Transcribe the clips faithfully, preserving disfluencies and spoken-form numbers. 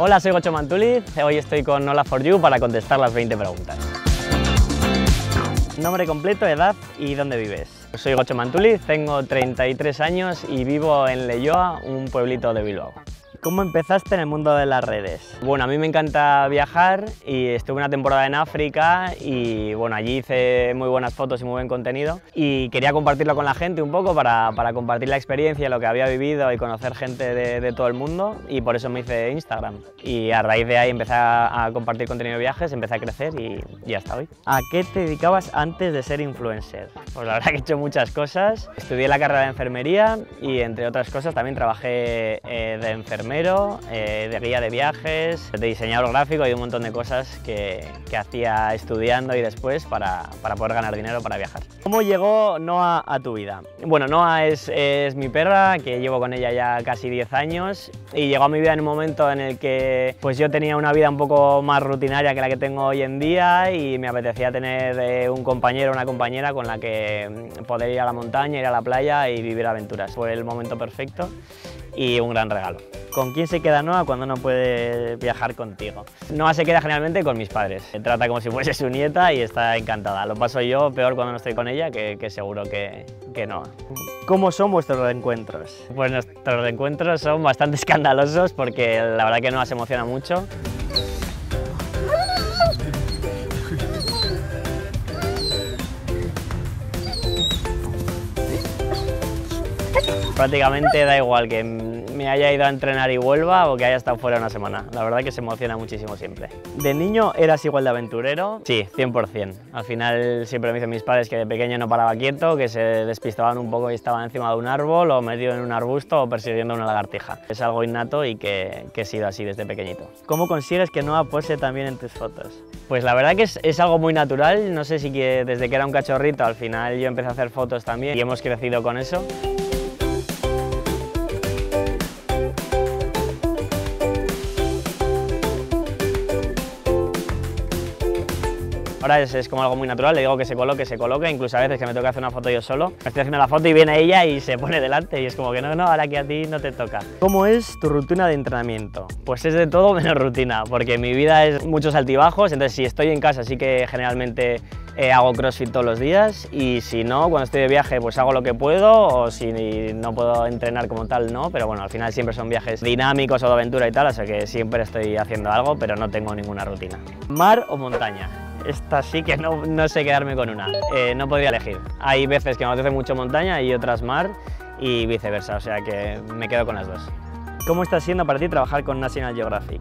Hola, soy Gotzon Mantuliz, hoy estoy con hola cuatro u para contestar las veinte preguntas. Nombre completo, edad y dónde vives. Soy Gotzon Mantuliz, tengo treinta y tres años y vivo en Leioa, un pueblito de Bilbao. ¿Cómo empezaste en el mundo de las redes? Bueno, a mí me encanta viajar y estuve una temporada en África y bueno, allí hice muy buenas fotos y muy buen contenido y quería compartirlo con la gente un poco para, para compartir la experiencia, lo que había vivido y conocer gente de, de todo el mundo, y por eso me hice Instagram. Y a raíz de ahí empecé a compartir contenido de viajes, empecé a crecer y, y hasta hoy. ¿A qué te dedicabas antes de ser influencer? Pues la verdad que he hecho muchas cosas. Estudié la carrera de enfermería y entre otras cosas también trabajé eh, de enfermería. Eh, de guía de viajes, de diseñador gráfico y un montón de cosas que, que hacía estudiando y después para, para poder ganar dinero para viajar. ¿Cómo llegó Noa a tu vida? Bueno, Noa es, es mi perra, que llevo con ella ya casi diez años, y llegó a mi vida en un momento en el que pues yo tenía una vida un poco más rutinaria que la que tengo hoy en día y me apetecía tener eh, un compañero o una compañera con la que poder ir a la montaña, ir a la playa y vivir aventuras. Fue el momento perfecto y un gran regalo. ¿Con quién se queda Noa cuando no puede viajar contigo? Noa se queda generalmente con mis padres. Se trata como si fuese su nieta y está encantada. Lo paso yo peor cuando no estoy con ella, que, que seguro que, que Noa. ¿Cómo son vuestros reencuentros? Pues nuestros reencuentros son bastante escandalosos porque la verdad que Noa se emociona mucho. Prácticamente da igual que me haya ido a entrenar y vuelva o que haya estado fuera una semana. La verdad que se emociona muchísimo siempre. ¿De niño eras igual de aventurero? Sí, cien por cien. Al final siempre me dicen mis padres que de pequeño no paraba quieto, que se despistaban un poco y estaban encima de un árbol o metido en un arbusto o persiguiendo una lagartija. Es algo innato y que, que he sido así desde pequeñito. ¿Cómo consigues que Noa pose también en tus fotos? Pues la verdad que es, es algo muy natural. No sé si que desde que era un cachorrito al final yo empecé a hacer fotos también y hemos crecido con eso. Ahora es, es como algo muy natural, le digo que se coloque, se coloque, incluso a veces que me toca hacer una foto yo solo. Me estoy haciendo la foto y viene ella y se pone delante y es como que no, no, ahora que a ti no te toca. ¿Cómo es tu rutina de entrenamiento? Pues es de todo menos rutina, porque mi vida es muchos altibajos, entonces si estoy en casa sí que generalmente eh, hago crossfit todos los días y si no, cuando estoy de viaje pues hago lo que puedo o si no puedo entrenar como tal no, pero bueno, al final siempre son viajes dinámicos o de aventura y tal, o sea que siempre estoy haciendo algo, pero no tengo ninguna rutina. ¿Mar o montaña? Esta sí que no, no sé quedarme con una, eh, no podría elegir. Hay veces que me apetece mucho montaña y otras mar y viceversa, o sea que me quedo con las dos. ¿Cómo está siendo para ti trabajar con National Geographic?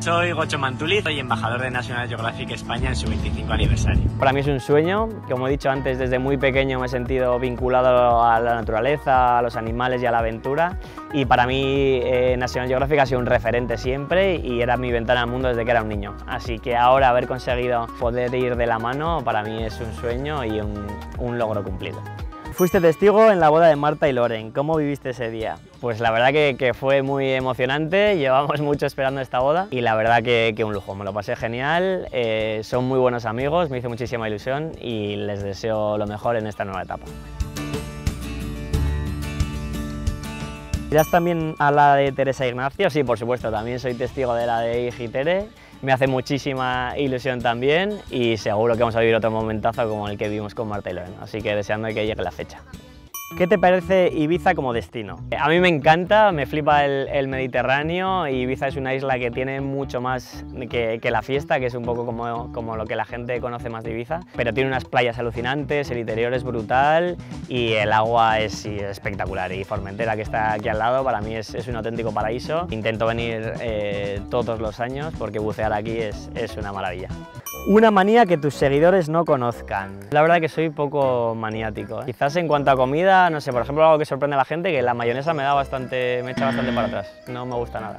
Soy Gotzon Mantuliz, soy embajador de National Geographic España en su veinticinco aniversario. Para mí es un sueño, como he dicho antes, desde muy pequeño me he sentido vinculado a la naturaleza, a los animales y a la aventura, y para mí eh, National Geographic ha sido un referente siempre y era mi ventana al mundo desde que era un niño. Así que ahora haber conseguido poder ir de la mano para mí es un sueño y un, un logro cumplido. Fuiste testigo en la boda de Marta y Loren, ¿cómo viviste ese día? Pues la verdad que, que fue muy emocionante, llevamos mucho esperando esta boda y la verdad que, que un lujo, me lo pasé genial, eh, son muy buenos amigos, me hizo muchísima ilusión y les deseo lo mejor en esta nueva etapa. ¿Irás también a la de Teresa Ignacio? Sí, por supuesto, también soy testigo de la de IJITERE, me hace muchísima ilusión también y seguro que vamos a vivir otro momentazo como el que vivimos con Marta y Loren, así que deseando que llegue la fecha. ¿Qué te parece Ibiza como destino? A mí me encanta, me flipa el, el Mediterráneo y Ibiza es una isla que tiene mucho más que, que la fiesta, que es un poco como, como lo que la gente conoce más de Ibiza, pero tiene unas playas alucinantes, el interior es brutal y el agua es, es espectacular y Formentera, que está aquí al lado, para mí es, es un auténtico paraíso. Intento venir eh, todos los años porque bucear aquí es, es una maravilla. Una manía que tus seguidores no conozcan. La verdad que soy poco maniático, ¿eh? Quizás en cuanto a comida, no sé, por ejemplo algo que sorprende a la gente, que la mayonesa me da bastante, me echa bastante para atrás, no me gusta nada.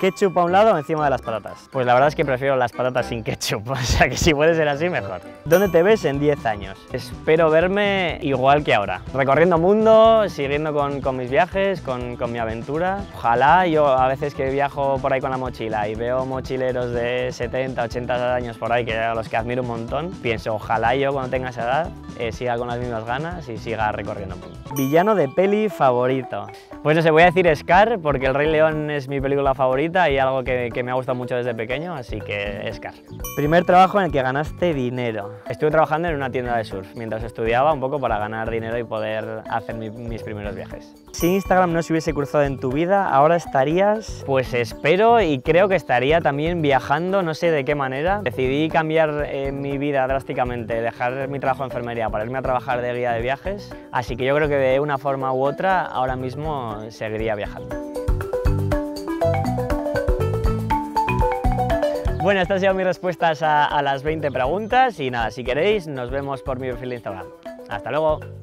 ketchup a un lado encima de las patatas. Pues la verdad es que prefiero las patatas sin ketchup, o sea que si puede ser así, mejor. ¿Dónde te ves en diez años? Espero verme igual que ahora, recorriendo mundo, siguiendo con, con mis viajes, con, con mi aventura. Ojalá. Yo a veces que viajo por ahí con la mochila y veo mochileros de setenta, ochenta años por ahí, que a los que admiro un montón, pienso, ojalá yo cuando tenga esa edad eh, siga con las mismas ganas y siga recorriendo mundo. Villano de peli favorito. Pues no sé, voy a decir Scar, porque El Rey León es mi película favorita y algo que, que me ha gustado mucho desde pequeño, así que Scar. Primer trabajo en el que ganaste dinero. Estuve trabajando en una tienda de surf mientras estudiaba, un poco para ganar dinero y poder hacer mi, mis primeros viajes. Si Instagram no se hubiese cruzado en tu vida, ¿ahora estarías...? Pues espero, y creo que estaría también viajando, no sé de qué manera. Decidí cambiar eh, mi vida drásticamente, dejar mi trabajo de enfermería para irme a trabajar de guía de viajes, así que yo creo que de una forma u otra ahora mismo seguiría viajando. Bueno, estas han sido mis respuestas a, a las veinte preguntas y nada, si queréis nos vemos por mi perfil de Instagram. ¡Hasta luego!